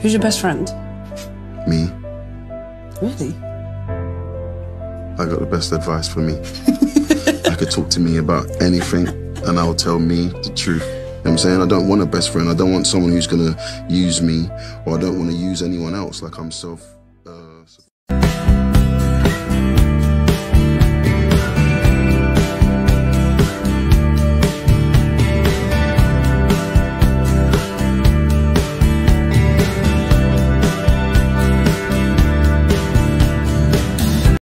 Who's your best friend? Me. Really? I got the best advice for me. I could talk to me about anything and I'll tell me the truth. You know what I'm saying? I don't want a best friend. I don't want someone who's gonna use me, or I don't want to use anyone else. Like, I'm self.